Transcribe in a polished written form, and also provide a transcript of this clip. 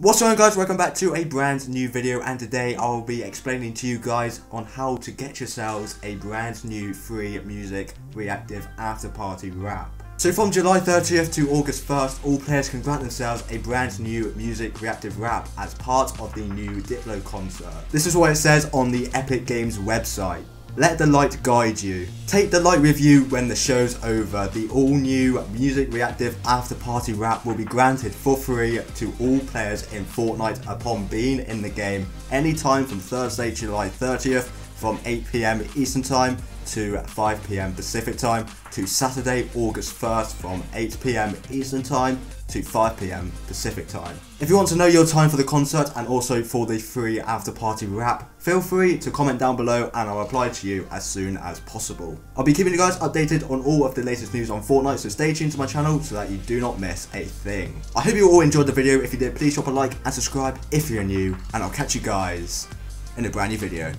What's going on, guys? Welcome back to a brand new video, and today I'll be explaining to you guys on how to get yourselves a brand new free music reactive after party wrap. So from July 30th to August 1st, all players can grant themselves a brand new music reactive wrap as part of the new Diplo concert. This is what it says on the Epic Games website. Let the light guide you. Take the light with you when the show's over. The all new music reactive after party wrap will be granted for free to all players in Fortnite upon being in the game anytime from Thursday, July 30th from 8 PM Eastern Time to 5 PM Pacific Time to Saturday, August 1st from 8 PM Eastern Time to 5 PM Pacific Time. If you want to know your time for the concert and also for the free after party wrap, feel free to comment down below and I'll reply to you as soon as possible. I'll be keeping you guys updated on all of the latest news on Fortnite, so stay tuned to my channel so that you do not miss a thing. I hope you all enjoyed the video. If you did, please drop a like and subscribe if you're new, and I'll catch you guys in a brand new video.